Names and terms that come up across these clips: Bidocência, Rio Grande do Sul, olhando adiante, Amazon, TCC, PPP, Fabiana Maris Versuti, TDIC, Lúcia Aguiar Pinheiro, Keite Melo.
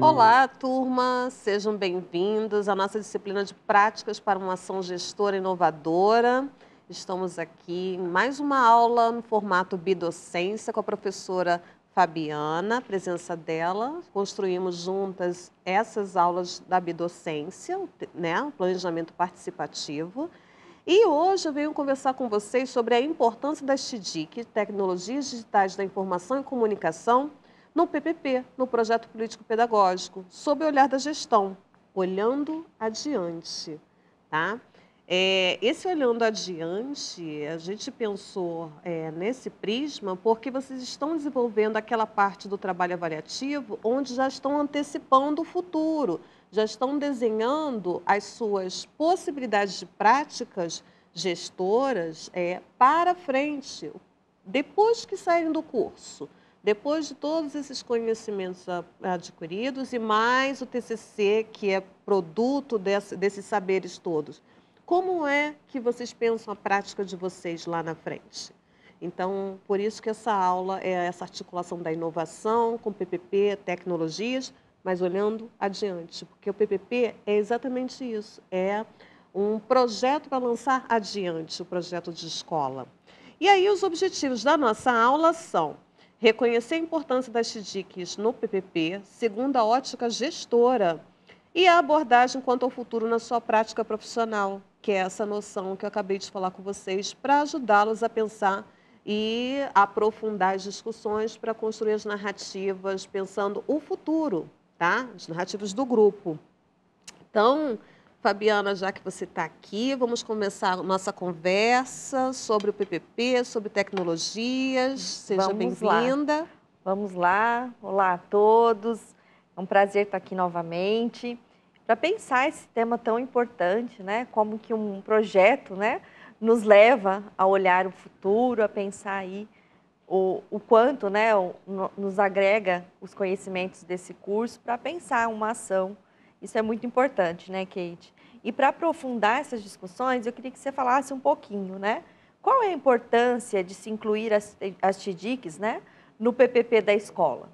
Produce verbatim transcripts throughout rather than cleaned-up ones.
Olá, turma! Sejam bem-vindos à nossa disciplina de Práticas para uma Ação Gestora Inovadora. Estamos aqui em mais uma aula no formato Bidocência com a professora Fabiana, a presença dela. Construímos juntas essas aulas da Bidocência, né? O planejamento participativo. E hoje eu venho conversar com vocês sobre a importância das T D I C, Tecnologias Digitais da Informação e Comunicação, no P P P, no Projeto Político-Pedagógico, sob o olhar da gestão, olhando adiante. Tá? É, esse olhando adiante, a gente pensou é, nesse prisma porque vocês estão desenvolvendo aquela parte do trabalho avaliativo onde já estão antecipando o futuro, já estão desenhando as suas possibilidades de práticas gestoras é, para frente, depois que saírem do curso. Depois de todos esses conhecimentos adquiridos e mais o T C C, que é produto desse, desses saberes todos, como é que vocês pensam a prática de vocês lá na frente? Então, por isso que essa aula é essa articulação da inovação com P P P, tecnologias, mas olhando adiante, porque o P P P é exatamente isso, é um projeto para lançar adiante o projeto de escola. E aí os objetivos da nossa aula são: reconhecer a importância das T D I Cs no P P P, segundo a ótica gestora, e a abordagem quanto ao futuro na sua prática profissional, que é essa noção que eu acabei de falar com vocês, para ajudá-los a pensar e aprofundar as discussões para construir as narrativas, pensando o futuro, tá? As narrativas do grupo. Então, Fabiana, já que você está aqui, vamos começar a nossa conversa sobre o P P P, sobre tecnologias. Seja bem-vinda. Vamos lá. Olá a todos. É um prazer estar aqui novamente para pensar esse tema tão importante, né? Como que um projeto, né, nos leva a olhar o futuro, a pensar aí o, o quanto, né, o, nos agrega os conhecimentos desse curso para pensar uma ação. Isso é muito importante, né, Keite? E para aprofundar essas discussões, eu queria que você falasse um pouquinho, né? Qual é a importância de se incluir as, as T D I Cs, né, no P P P da escola?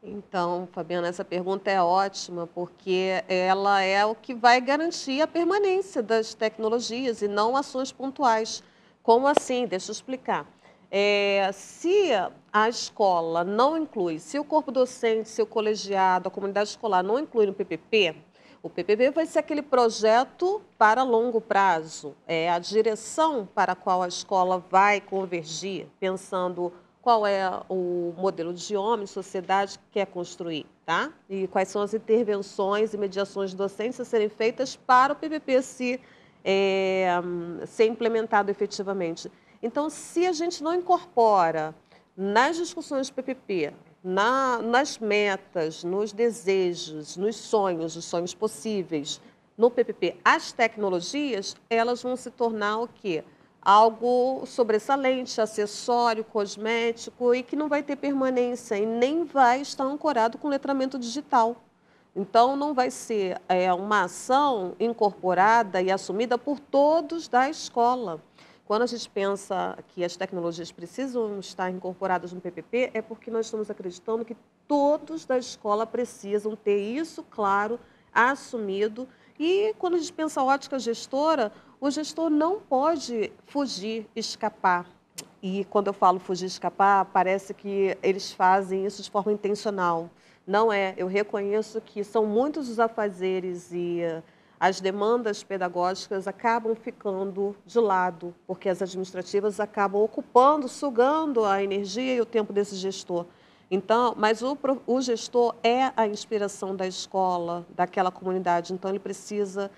Então, Fabiana, essa pergunta é ótima, porque ela é o que vai garantir a permanência das tecnologias e não ações pontuais. Como assim? Deixa eu explicar. É, se a escola não inclui, se o corpo docente, se o colegiado, a comunidade escolar não inclui no P P P, o P P P vai ser aquele projeto para longo prazo, é a direção para a qual a escola vai convergir, pensando qual é o modelo de homem, sociedade que quer construir, tá? E quais são as intervenções e mediações docentes a serem feitas para o P P P se, é, ser implementado efetivamente. Então, se a gente não incorpora nas discussões do P P P, na, nas metas, nos desejos, nos sonhos, os sonhos possíveis, no P P P, as tecnologias, elas vão se tornar o quê? Algo sobressalente, acessório, cosmético e que não vai ter permanência e nem vai estar ancorado com letramento digital. Então, não vai ser é, uma ação incorporada e assumida por todos da escola. Quando a gente pensa que as tecnologias precisam estar incorporadas no P P P, é porque nós estamos acreditando que todos da escola precisam ter isso claro, assumido. E quando a gente pensa a ótica gestora, o gestor não pode fugir, escapar. E quando eu falo fugir, escapar, parece que eles fazem isso de forma intencional. Não é. Eu reconheço que são muitos os afazeres e as demandas pedagógicas acabam ficando de lado, porque as administrativas acabam ocupando, sugando a energia e o tempo desse gestor. Então, mas o, o gestor é a inspiração da escola, daquela comunidade, então ele precisa,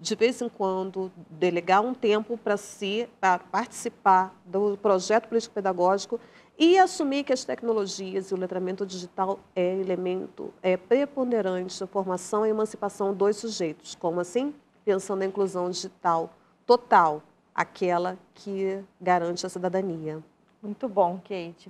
de vez em quando, delegar um tempo para si, para participar do projeto político-pedagógico e assumir que as tecnologias e o letramento digital é elemento é preponderante da formação e emancipação dos sujeitos. Como assim? Pensando na inclusão digital total, aquela que garante a cidadania. Muito bom, Keite.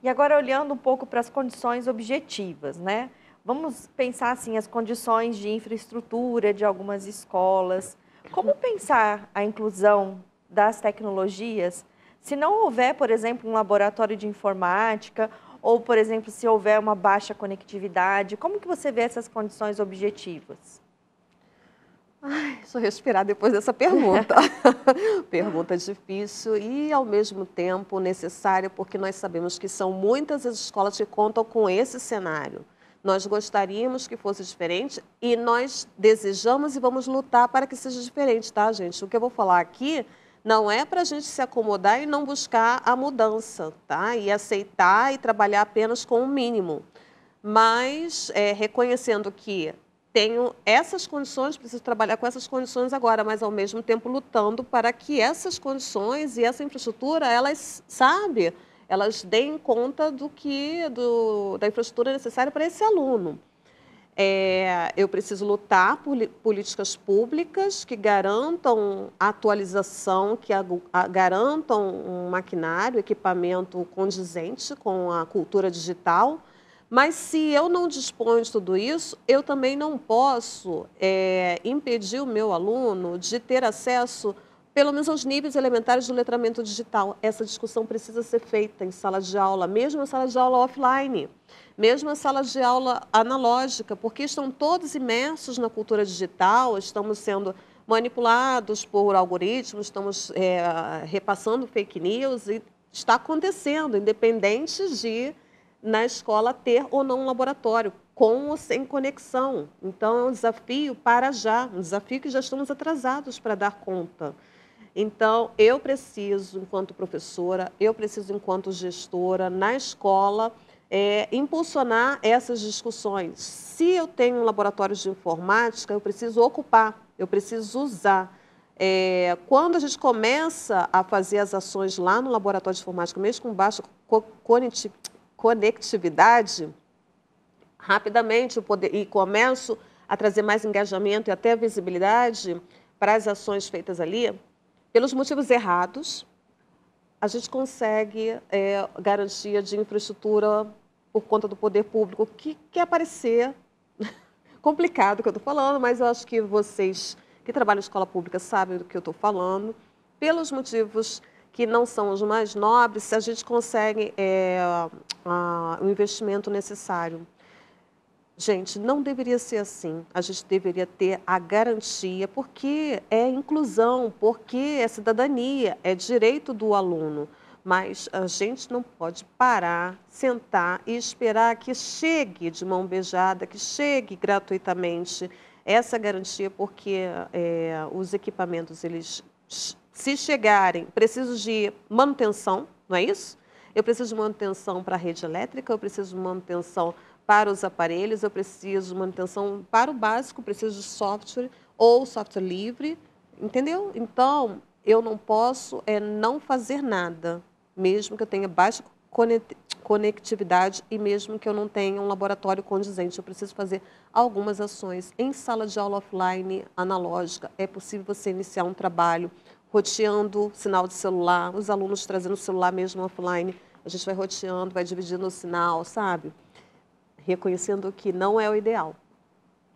E agora, olhando um pouco para as condições objetivas, né? Vamos pensar, assim, as condições de infraestrutura de algumas escolas. Como pensar a inclusão das tecnologias, se não houver, por exemplo, um laboratório de informática ou, por exemplo, se houver uma baixa conectividade, como que você vê essas condições objetivas? Ai, só respirar depois dessa pergunta. Pergunta difícil e, ao mesmo tempo, necessária, porque nós sabemos que são muitas as escolas que contam com esse cenário. Nós gostaríamos que fosse diferente e nós desejamos e vamos lutar para que seja diferente, tá, gente? O que eu vou falar aqui não é para a gente se acomodar e não buscar a mudança, tá? E aceitar e trabalhar apenas com o mínimo. Mas, é, reconhecendo que tenho essas condições, preciso trabalhar com essas condições agora, mas ao mesmo tempo lutando para que essas condições e essa infraestrutura, elas, sabe, elas deem conta do que, do, da infraestrutura necessária para esse aluno. É, eu preciso lutar por políticas públicas que garantam a atualização, que a, a, garantam um maquinário, equipamento condizente com a cultura digital. Mas se eu não disponho de tudo isso, eu também não posso é, impedir o meu aluno de ter acesso, pelo menos, aos níveis elementares do letramento digital. Essa discussão precisa ser feita em sala de aula, mesmo em sala de aula offline, mesmo em sala de aula analógica, porque estão todos imersos na cultura digital, estamos sendo manipulados por algoritmos, estamos é, repassando fake news e está acontecendo, independente de na escola ter ou não um laboratório, com ou sem conexão. Então, é um desafio para já, um desafio que já estamos atrasados para dar conta. Então, eu preciso, enquanto professora, eu preciso, enquanto gestora, na escola, é, impulsionar essas discussões. Se eu tenho um laboratório de informática, eu preciso ocupar, eu preciso usar. É, quando a gente começa a fazer as ações lá no laboratório de informática, mesmo com baixa co conectividade, conectividade, rapidamente eu poder, e começo a trazer mais engajamento e até visibilidade para as ações feitas ali, pelos motivos errados, a gente consegue é, garantia de infraestrutura por conta do poder público, que quer parecer complicado o que eu estou falando, mas eu acho que vocês que trabalham em escola pública sabem do que eu estou falando, pelos motivos que não são os mais nobres, se a gente consegue é, a, o investimento necessário. Gente, não deveria ser assim. A gente deveria ter a garantia, porque é inclusão, porque é cidadania, é direito do aluno. Mas a gente não pode parar, sentar e esperar que chegue de mão beijada, que chegue gratuitamente essa garantia, porque é, os equipamentos, eles... Se chegarem, preciso de manutenção, não é isso? Eu preciso de manutenção para a rede elétrica, eu preciso de manutenção para os aparelhos, eu preciso de manutenção para o básico, preciso de software ou software livre, entendeu? Então, eu não posso é, não fazer nada, mesmo que eu tenha baixa conectividade e mesmo que eu não tenha um laboratório condizente. Eu preciso fazer algumas ações em sala de aula offline, analógica. É possível você iniciar um trabalho roteando sinal de celular, os alunos trazendo o celular mesmo offline, a gente vai roteando, vai dividindo o sinal, sabe? Reconhecendo que não é o ideal,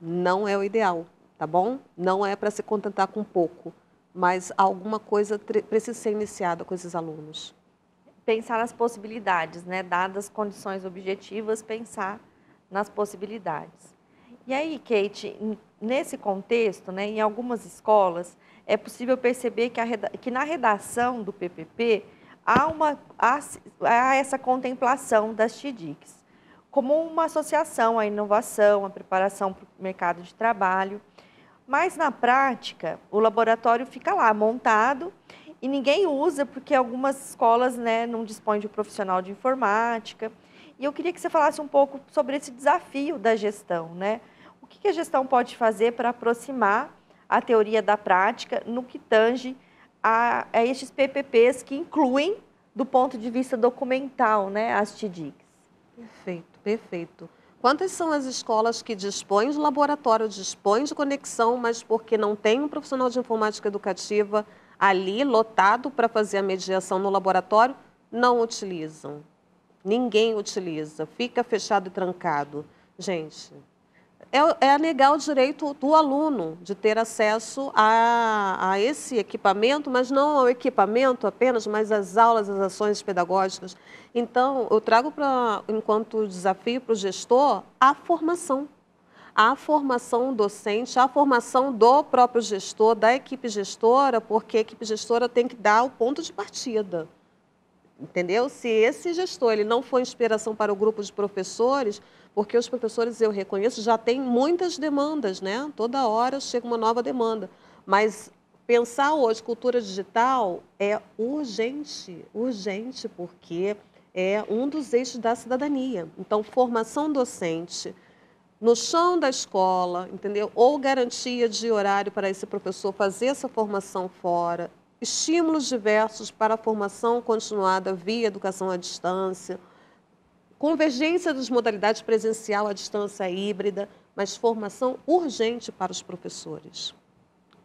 não é o ideal, tá bom? Não é para se contentar com pouco, mas alguma coisa precisa ser iniciada com esses alunos. Pensar nas possibilidades, né? Dadas as condições objetivas, pensar nas possibilidades. E aí, Keite, nesse contexto, né, em algumas escolas, é possível perceber que, a, que na redação do P P P há, uma, há, há essa contemplação das T D I Cs, como uma associação à inovação, à preparação para o mercado de trabalho. Mas, na prática, o laboratório fica lá montado e ninguém usa, porque algumas escolas, né, não dispõem de um profissional de informática. E eu queria que você falasse um pouco sobre esse desafio da gestão, né? O que a gestão pode fazer para aproximar a teoria da prática no que tange a, a estes P P Ps que incluem, do ponto de vista documental, né, as T D I Cs? Perfeito, perfeito. Quantas são as escolas que dispõem de laboratório, dispõem de conexão, mas porque não tem um profissional de informática educativa ali, lotado para fazer a mediação no laboratório, não utilizam? Ninguém utiliza, fica fechado e trancado. Gente, é, é negar o direito do aluno de ter acesso a, a esse equipamento, mas não ao equipamento apenas, mas às aulas, às ações pedagógicas. Então, eu trago, pra, enquanto desafio para o gestor, a formação. A formação docente, a formação do próprio gestor, da equipe gestora, porque a equipe gestora tem que dar o ponto de partida. Entendeu? Se esse gestor ele não for inspiração para o grupo de professores, porque os professores, eu reconheço, já tem muitas demandas, né? Toda hora chega uma nova demanda. Mas pensar hoje cultura digital é urgente, urgente, porque é um dos eixos da cidadania. Então, formação docente no chão da escola, entendeu? Ou garantia de horário para esse professor fazer essa formação fora, estímulos diversos para a formação continuada via educação à distância, convergência das modalidades presencial à distância híbrida, mas formação urgente para os professores.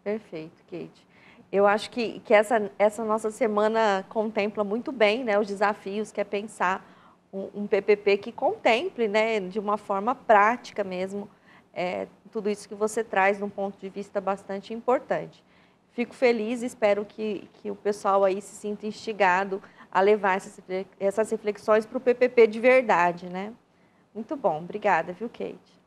Perfeito, Keite. Eu acho que, que essa, essa nossa semana contempla muito bem, né, os desafios, que é pensar um P P P que contemple, né, de uma forma prática mesmo, é, tudo isso que você traz de um ponto de vista bastante importante. Fico feliz, espero que, que o pessoal aí se sinta instigado a levar essas, essas reflexões para o P P P de verdade, né? Muito bom, obrigada, viu, Keite?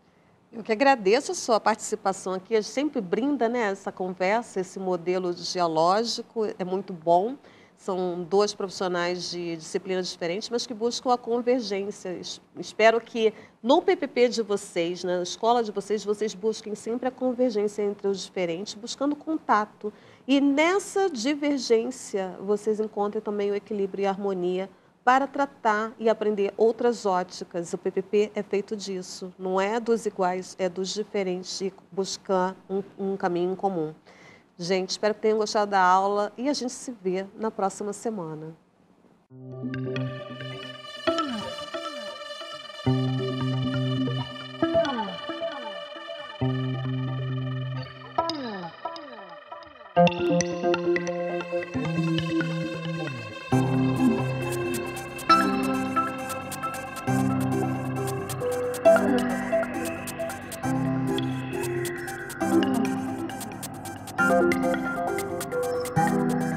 Eu que agradeço a sua participação aqui, a gente sempre brinda, né, essa conversa, esse modelo dialógico, é muito bom. São dois profissionais de disciplinas diferentes, mas que buscam a convergência. Espero que no P P P de vocês, na escola de vocês, vocês busquem sempre a convergência entre os diferentes, buscando contato. E nessa divergência, vocês encontrem também o equilíbrio e a harmonia para tratar e aprender outras óticas. O P P P é feito disso, não é dos iguais, é dos diferentes, e buscar um, um caminho em comum. Gente, espero que tenham gostado da aula e a gente se vê na próxima semana. Thank you.